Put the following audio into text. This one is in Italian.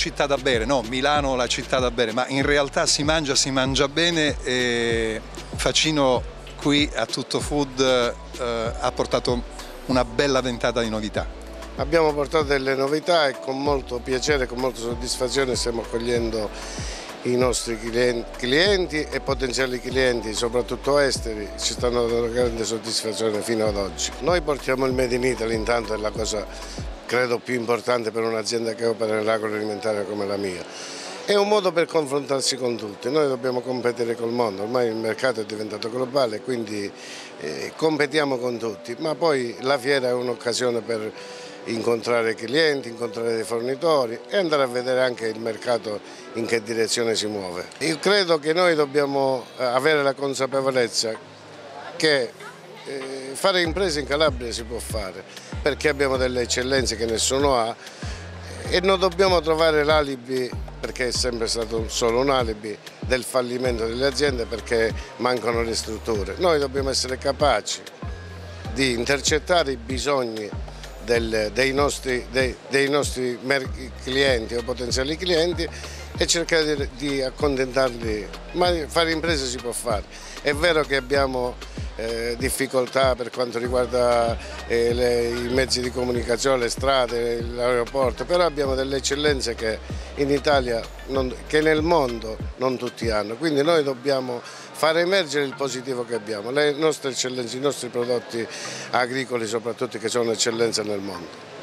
città da bere, no, Milano la città da bere, ma in realtà si mangia bene e Facino qui a Tutto Food ha portato una bella ventata di novità. Abbiamo portato delle novità e con molto piacere, con molta soddisfazione stiamo accogliendo i nostri clienti e potenziali clienti, soprattutto esteri, ci stanno dando grande soddisfazione fino ad oggi. Noi portiamo il Made in Italy, intanto è la cosa credo più importante per un'azienda che opera nell'agroalimentare come la mia. È un modo per confrontarsi con tutti, noi dobbiamo competere col mondo, ormai il mercato è diventato globale, quindi competiamo con tutti, ma poi la fiera è un'occasione per incontrare clienti, incontrare dei fornitori e andare a vedere anche il mercato in che direzione si muove. Io credo che noi dobbiamo avere la consapevolezza che fare imprese in Calabria si può fare perché abbiamo delle eccellenze che nessuno ha e non dobbiamo trovare l'alibi, perché è sempre stato solo un alibi, del fallimento delle aziende perché mancano le strutture. Noi dobbiamo essere capaci di intercettare i bisogni dei nostri clienti o potenziali clienti e cercare di accontentarli, ma fare imprese si può fare. È vero che abbiamo difficoltà per quanto riguarda i mezzi di comunicazione, le strade, l'aeroporto, però abbiamo delle eccellenze che in Italia, che nel mondo non tutti hanno, quindi noi dobbiamo far emergere il positivo che abbiamo, le nostre eccellenze, i nostri prodotti agricoli soprattutto che sono eccellenze nel mondo.